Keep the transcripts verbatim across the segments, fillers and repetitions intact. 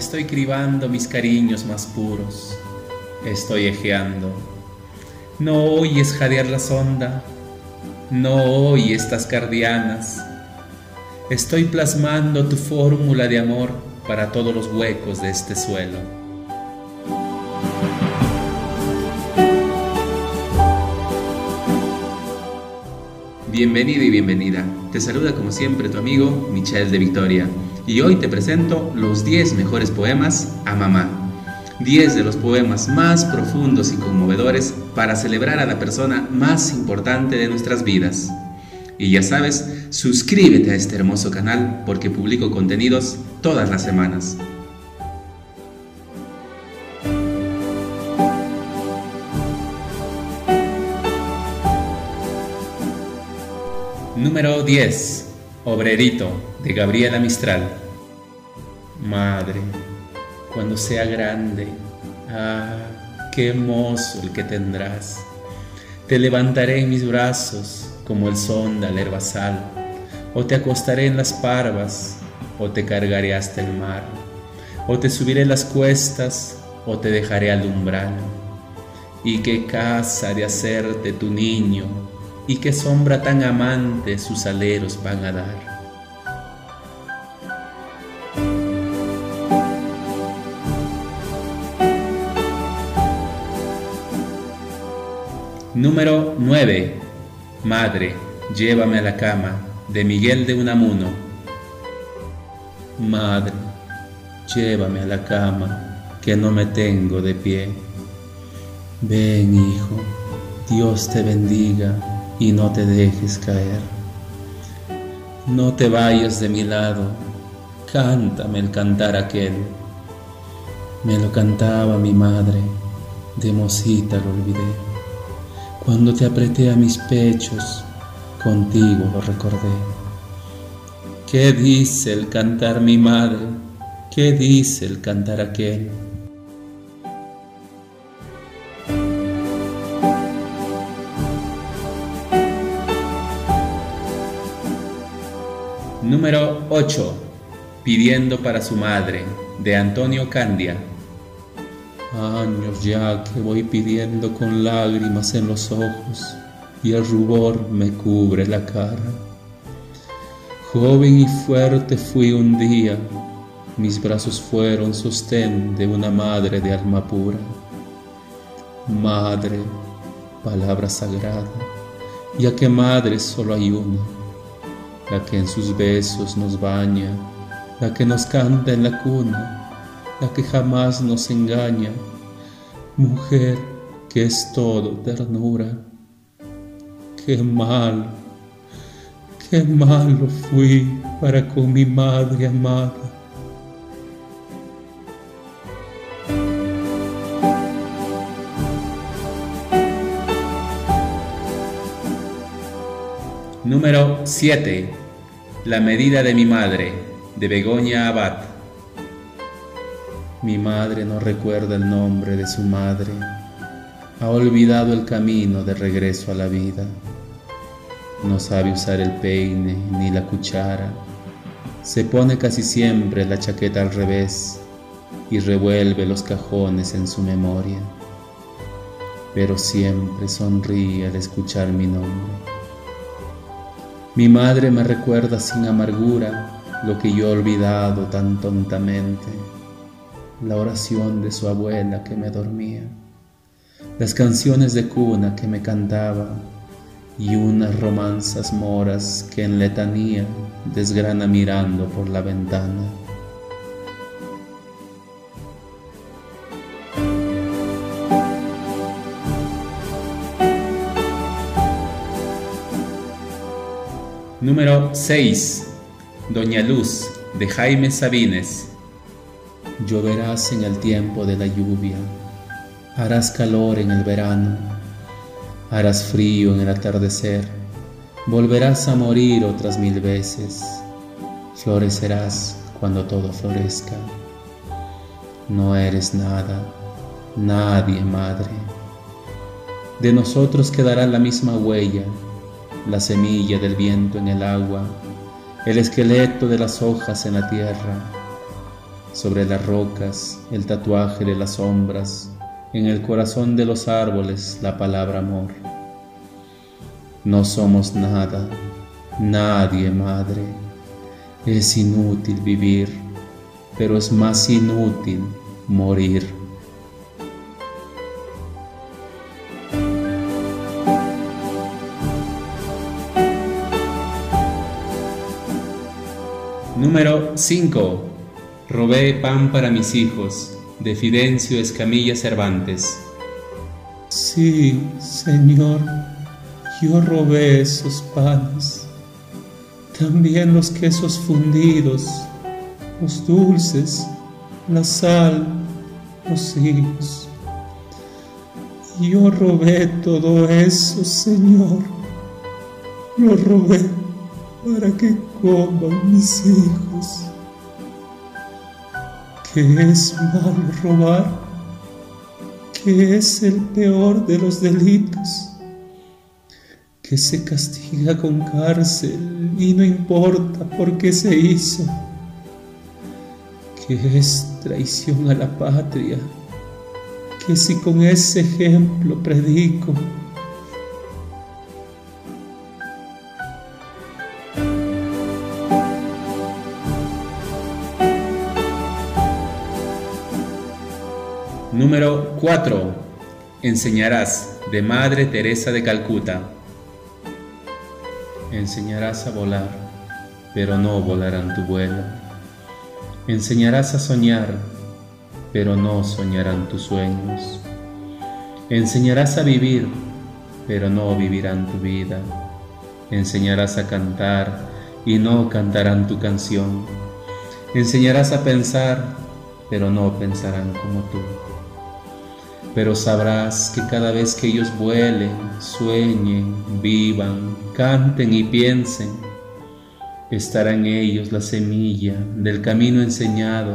estoy cribando mis cariños más puros, estoy ejeando. No oyes jadear la sonda, no oyes estas cardianas. Estoy plasmando tu fórmula de amor para todos los huecos de este suelo. Bienvenido y bienvenida. Te saluda como siempre tu amigo Michael de Victoria. Y hoy te presento los diez mejores poemas a mamá. diez de los poemas más profundos y conmovedores para celebrar a la persona más importante de nuestras vidas. Y ya sabes, suscríbete a este hermoso canal porque publico contenidos todas las semanas. Número diez. Obrerito, de Gabriela Mistral. Madre, cuando sea grande, ah, qué mozo el que tendrás. Te levantaré en mis brazos como el sonda al herbazal, o te acostaré en las parvas, o te cargaré hasta el mar, o te subiré las cuestas, o te dejaré al umbral. Y qué casa de hacerte tu niño, y qué sombra tan amante sus aleros van a dar. Número nueve. Madre, llévame a la cama, de Miguel de Unamuno. Madre, llévame a la cama, que no me tengo de pie. Ven, hijo, Dios te bendiga y no te dejes caer. No te vayas de mi lado, cántame el cantar aquel. Me lo cantaba mi madre, de mocita lo olvidé. Cuando te apreté a mis pechos, contigo lo recordé. ¿Qué dice el cantar mi madre? ¿Qué dice el cantar aquel? Número ocho. Pidiendo para su madre, de Antonio Candia. Años ya que voy pidiendo con lágrimas en los ojos, y el rubor me cubre la cara. Joven y fuerte fui un día, mis brazos fueron sostén de una madre de alma pura. Madre, palabra sagrada, ya que madre solo hay una, la que en sus besos nos baña, la que nos canta en la cuna, la que jamás nos engaña, mujer que es todo ternura. Qué malo, qué malo fui para con mi madre amada. Número siete. La medida de mi madre, de Begoña Abad. Mi madre no recuerda el nombre de su madre, ha olvidado el camino de regreso a la vida. No sabe usar el peine ni la cuchara, se pone casi siempre la chaqueta al revés y revuelve los cajones en su memoria. Pero siempre sonríe al escuchar mi nombre. Mi madre me recuerda sin amargura lo que yo he olvidado tan tontamente. La oración de su abuela que me dormía, las canciones de cuna que me cantaba y unas romanzas moras que en letanía desgrana mirando por la ventana. Número seis. Doña Luz, de Jaime Sabines. Lloverás en el tiempo de la lluvia, harás calor en el verano, harás frío en el atardecer, volverás a morir otras mil veces, florecerás cuando todo florezca. No eres nada, nadie, madre. De nosotros quedará la misma huella, la semilla del viento en el agua, el esqueleto de las hojas en la tierra, sobre las rocas, el tatuaje de las sombras, en el corazón de los árboles, la palabra amor. No somos nada, nadie, madre. Es inútil vivir, pero es más inútil morir. Número cinco. Robé pan para mis hijos, de Fidencio Escamilla Cervantes. Sí, Señor, yo robé esos panes, también los quesos fundidos, los dulces, la sal, los higos. Yo robé todo eso, Señor, lo robé para que coman mis hijos. ¿Qué es malo robar? ¿Qué es el peor de los delitos? Que se castiga con cárcel y no importa por qué se hizo. Que es traición a la patria, que si con ese ejemplo predico. Número cuatro. Enseñarás, de Madre Teresa de Calcuta. Enseñarás a volar, pero no volarán tu vuelo. Enseñarás a soñar, pero no soñarán tus sueños. Enseñarás a vivir, pero no vivirán tu vida. Enseñarás a cantar, y no cantarán tu canción. Enseñarás a pensar, pero no pensarán como tú. Pero sabrás que cada vez que ellos vuelen, sueñen, vivan, canten y piensen, estará en ellos la semilla del camino enseñado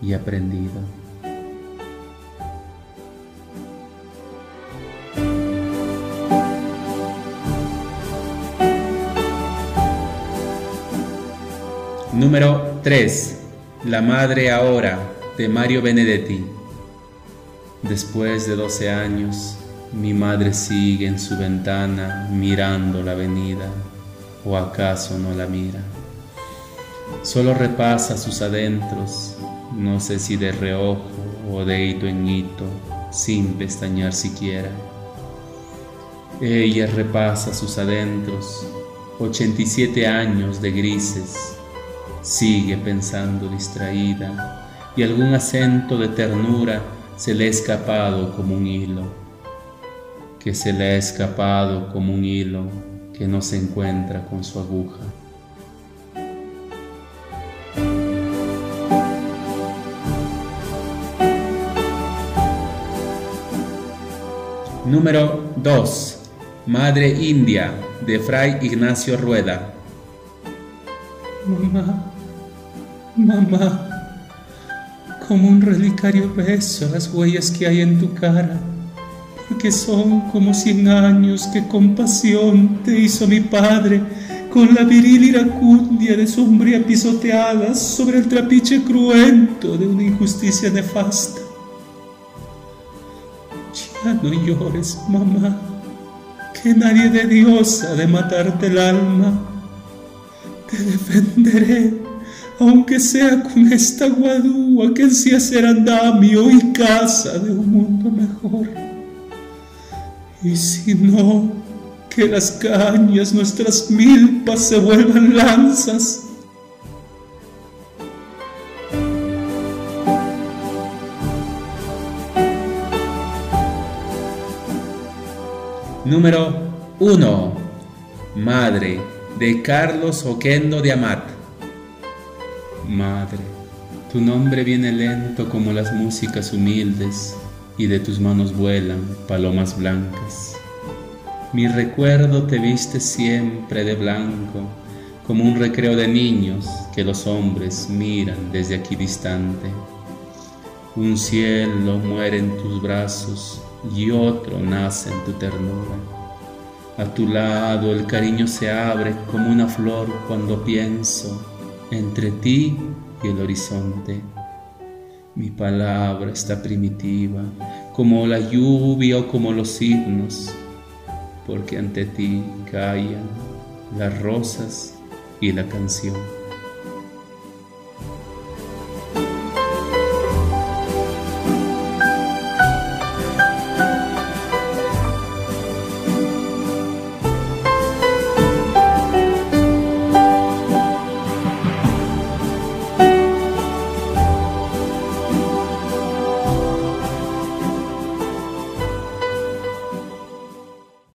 y aprendido. Número tres. La madre ahora, de Mario Benedetti. Después de doce años, mi madre sigue en su ventana mirando la avenida, o acaso no la mira. Solo repasa sus adentros, no sé si de reojo o de hito en hito, sin pestañear siquiera. Ella repasa sus adentros, ochenta y siete años de grises, sigue pensando distraída, y algún acento de ternura se le ha escapado como un hilo, que se le ha escapado como un hilo que no se encuentra con su aguja. Número dos. Madre India, de Fray Ignacio Rueda. Mamá, mamá, como un relicario beso las huellas que hay en tu cara, porque son como cien años que con pasión te hizo mi padre, con la viril iracundia de su umbría pisoteada sobre el trapiche cruento de una injusticia nefasta. Ya no llores, mamá, que nadie de Dios ha de matarte el alma. Te defenderé, aunque sea con esta guadúa que ansía hacer andamio y casa de un mundo mejor. Y si no, que las cañas, nuestras milpas, se vuelvan lanzas. Número uno. Madre, de Carlos Oquendo de Amat. Madre, tu nombre viene lento como las músicas humildes, y de tus manos vuelan palomas blancas. Mi recuerdo te viste siempre de blanco, como un recreo de niños que los hombres miran desde aquí distante. Un cielo muere en tus brazos y otro nace en tu ternura. A tu lado el cariño se abre como una flor cuando pienso entre ti y el horizonte, Mi palabra está primitiva, como la lluvia o como los signos, porque ante ti callan las rosas y la canción.